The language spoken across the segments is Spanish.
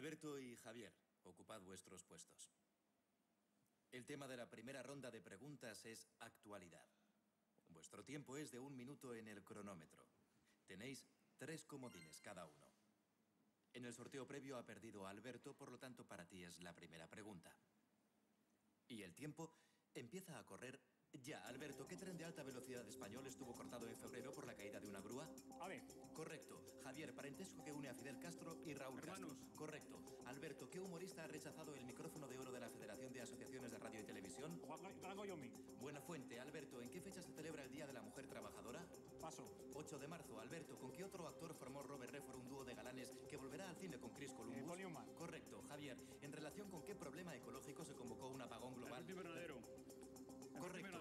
Alberto y Javier, ocupad vuestros puestos. El tema de la primera ronda de preguntas es actualidad. Vuestro tiempo es de 1 minuto en el cronómetro. Tenéis 3 comodines cada uno. En el sorteo previo ha perdido Alberto, por lo tanto para ti es la primera pregunta. Y el tiempo empieza a correr ya. Alberto, ¿qué tren de alta velocidad español estuvo cortado en febrero por la caída de una grúa? A ver. Correcto. Javier, parentesco que une a Fidel Castro y Raúl Hermanos. Castro. Correcto. Alberto, ¿qué humorista ha rechazado el micrófono de oro de la Federación de Asociaciones de Radio y Televisión? Juan de Bolonia. Buenafuente. Alberto, ¿en qué fecha se celebra el Día de la Mujer Trabajadora? Paso. 8 de marzo. Alberto, ¿con qué otro actor formó Robert Redford un dúo de galanes que volverá al cine con Chris Columbus? Paul Newman. Correcto. Javier, ¿en relación con qué problema ecológico se convocó un apagón global? El invernadero. Correcto.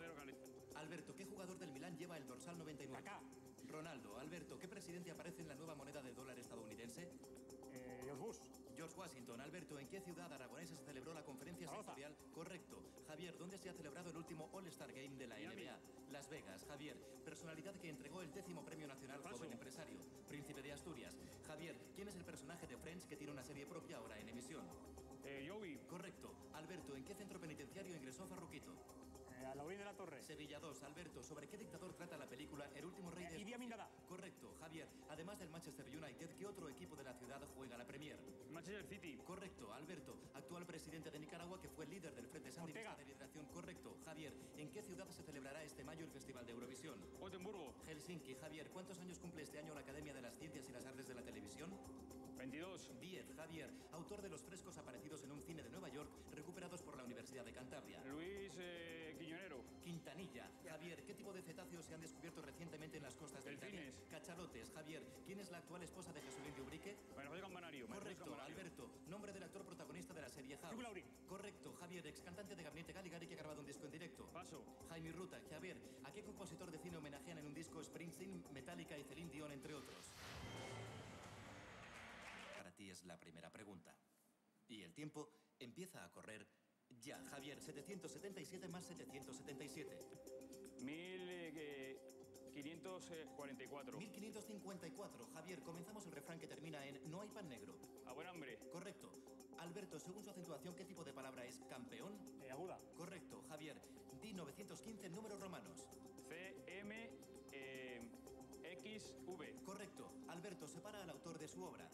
Alberto, ¿qué jugador del Milán lleva el dorsal 99? Acá. Ronaldo. Alberto, ¿qué presidente aparece en la nueva moneda de dólar estadounidense? George Washington. Alberto, ¿en qué ciudad aragonesa se celebró la conferencia sectorial? Correcto. Javier, ¿dónde se ha celebrado el último All-Star Game de la NBA? Las Vegas. Javier, personalidad que entregó el 10º Premio Nacional Joven Empresario. Príncipe de Asturias. Javier, ¿quién es el personaje de Friends que tiene una serie propia ahora en emisión? Joey. Correcto. Alberto, ¿en qué centro penitenciario ingresó Farruquito? A la orilla de la Torre. Sevilla 2. Alberto, ¿sobre qué dictador trata la película El último rey de...? Idi Amin Dada. Correcto. Javier, además del Manchester United, ¿qué otro equipo de la ciudad juega la Premier? Manchester City. Correcto. Alberto, actual presidente de Nicaragua que fue el líder del Frente Sandinista de Liberación. Correcto. Javier, ¿en qué ciudad se celebrará este mayo el Festival de Eurovisión? Gotemburgo. Helsinki. Javier, ¿cuántos años cumple este año la Academia de las Ciencias y las Artes de la Televisión? 22. 10. Javier, autor de los frescos aparecidos en un cine de Nueva York recuperados por la Universidad de Cantabria. Luis Quiñonero. Quintanilla. Javier, ¿qué tipo de cetáceos se han descubierto recientemente en las costas de Italia? Cachalotes. Javier, ¿quién es la actual esposa de Jesulín de Ubrique? Campanario. Correcto. Alberto, nombre del actor protagonista de la serie House. Correcto. Javier, ex cantante de Gabinete Caligari que ha grabado un disco en directo. Paso. Jaime Ruta. Javier, ¿a qué compositor de cine homenajean en un disco Springsteen, Metallica y Celine Dion, entre otros? Para ti es la primera pregunta. Y el tiempo empieza a correr ya. Javier, 777 más 777. 1544. 1554. Javier, comenzamos el refrán que termina en "no hay pan negro". A buen hambre. Correcto. Alberto, según su acentuación, ¿qué tipo de palabra es campeón? Aguda. Correcto. Javier, di 915 números romanos. CM... XV. Correcto. Alberto, separa al autor de su obra.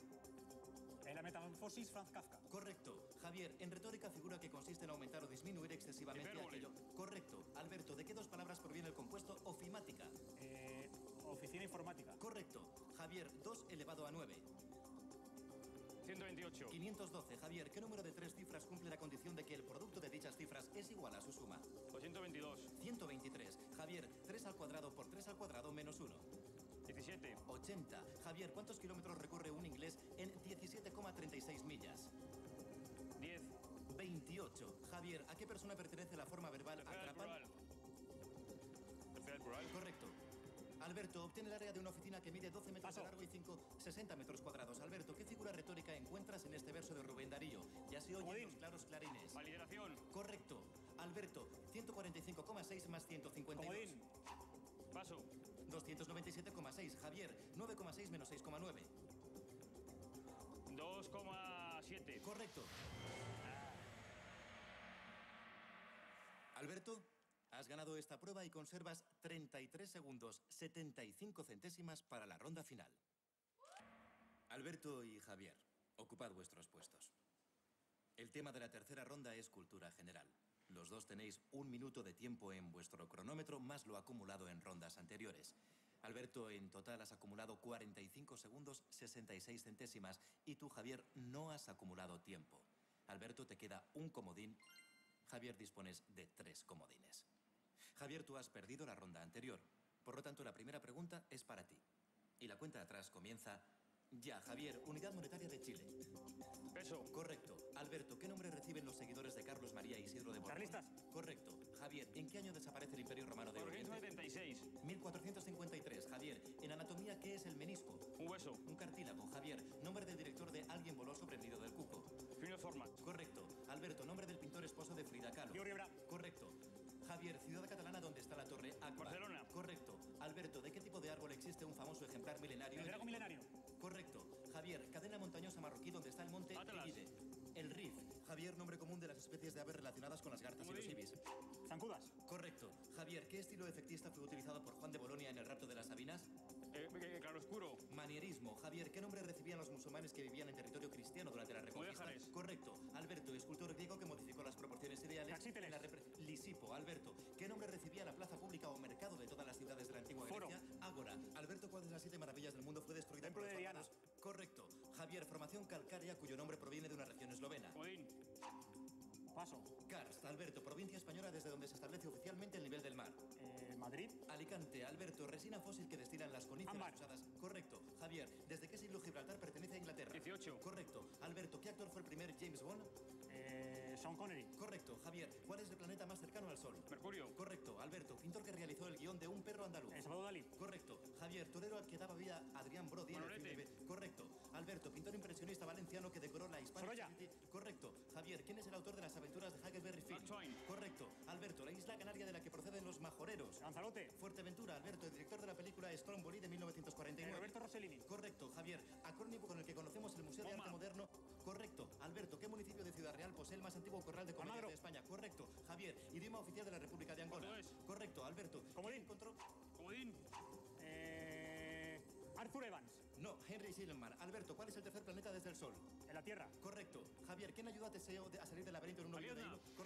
La metamorfosis, Franz Kafka. Correcto. Javier, en retórica figura que consiste en aumentar o disminuir excesivamente aquello. Correcto. Alberto, ¿de qué 2 palabras proviene el compuesto ofimática? Oficina informática. Correcto. Javier, 2 elevado a 9. 128. 512. Javier, ¿qué número de 3 cifras cumple la condición de que el producto de dichas cifras es igual a su suma? 222. 123. Javier, 3 al cuadrado por 3 al cuadrado menos 1. 17. 80. Javier, ¿cuántos kilómetros recorre un inglés en 17,36 millas? 10. 28. Javier, ¿a qué persona pertenece la forma verbal atrapar? Tercera del plural. Correcto. Alberto, obtiene el área de una oficina que mide 12 metros de largo y 60 metros cuadrados. Alberto, ¿qué figura retórica encuentras en este verso de Rubén Darío? Ya se oyen los claros clarines. Validación. Correcto. Alberto, 145,6 más 152. Comodín. Paso. 297,6. Javier, 9,6 menos 6,9. 2,7. Correcto. Alberto, has ganado esta prueba y conservas 33 segundos, 75 centésimas para la ronda final. Alberto y Javier, ocupad vuestros puestos. El tema de la tercera ronda es cultura general. Los dos tenéis 1 minuto de tiempo en vuestro cronómetro, más lo acumulado en rondas anteriores. Alberto, en total has acumulado 45 segundos, 66 centésimas, y tú, Javier, no has acumulado tiempo. Alberto, te queda 1 comodín. Javier, dispones de 3 comodines. Javier, tú has perdido la ronda anterior. Por lo tanto, la primera pregunta es para ti. Y la cuenta atrás comienza... ya. Javier, unidad monetaria de Chile. Peso. Correcto. Alberto, ¿qué nombre reciben los seguidores de Carlos María Isidro de Borbón? Carlistas. Correcto. Javier, ¿en qué año desaparece el Imperio Romano de Oriente? 476. 1453. Javier, ¿en anatomía qué es el menisco? Un hueso. Un cartílago. Javier, ¿nombre del director de Alguien voló sorprendido del cuco? Fino Forman. Correcto. Alberto, ¿nombre del pintor esposo de Frida Kahlo? Jordi Brau. Correcto. Javier, ciudad catalana donde está la Torre Agbar. Barcelona. Correcto. Alberto, ¿de qué tipo de árbol existe un famoso ejemplar milenario? El drago milenario. Correcto. Javier. Javier, cadena montañosa marroquí donde está el monte Tigide. El Rif. Javier, nombre común de las especies de aves relacionadas con las gartas y los ibis. Zancudas. Correcto. Javier, ¿qué estilo efectista fue utilizado por Juan de Bolonia en el rapto de las Sabinas? Claroscuro. Manierismo. Javier, ¿qué nombre recibían los musulmanes que vivían en territorio cristiano durante la Reconquista? Correcto. Alberto, escultor griego que modificó las proporciones ideales. Lisipo. Alberto, ¿qué nombre recibía la plaza pública o mercado de todas las ciudades de la antigua Grecia? Ágora. Alberto, ¿cuál de las 7 maravillas del mundo fue destruida por los bárbaros? Correcto. Javier, formación calcárea cuyo nombre proviene de una región eslovena. Paso. Karst, Alberto, provincia española desde donde se establece oficialmente el nivel del mar. Madrid. Alicante, Alberto, resina fósil que destilan las coníferas usadas. Correcto. Javier, ¿desde qué siglo Gibraltar pertenece a Inglaterra? 18. Correcto. Alberto, ¿qué actor fue el primer James Bond? Sean Connery. Correcto. Javier, ¿cuál es el planeta más cercano al Sol? Mercurio. Correcto. Alberto, pintor que realizó el guión de Un perro andaluz. Salvador Dalí. Correcto. Javier, torero al que daba vida a Adrián Brody. Correcto. Alberto, pintor impresionista valenciano que decoró la Hispania. Sorolla. Correcto. Javier, ¿quién es el autor de las aventuras de Huckleberry Finn? Correcto. Alberto, la isla canaria de la que proceden los majoreros. Lanzarote. Fuerteventura. Alberto, el director de la película Stromboli de 1949. Roberto Rossellini. Correcto. Javier, acrónimo con el que conocemos el Museo de Arte Moderno. Correcto. Alberto, ¿qué municipio de Ciudad Real posee el más antiguo corral de comedias de España? Correcto. Javier, idioma oficial de la República de Angola. Correcto. Alberto, ¿quién encontró? Arthur Evans. No, Henry Silverman. Alberto, ¿cuál es el tercer planeta desde el Sol? En la Tierra. Correcto. Javier, ¿quién ayudó a Teseo a salir del laberinto en un hombre de hilo?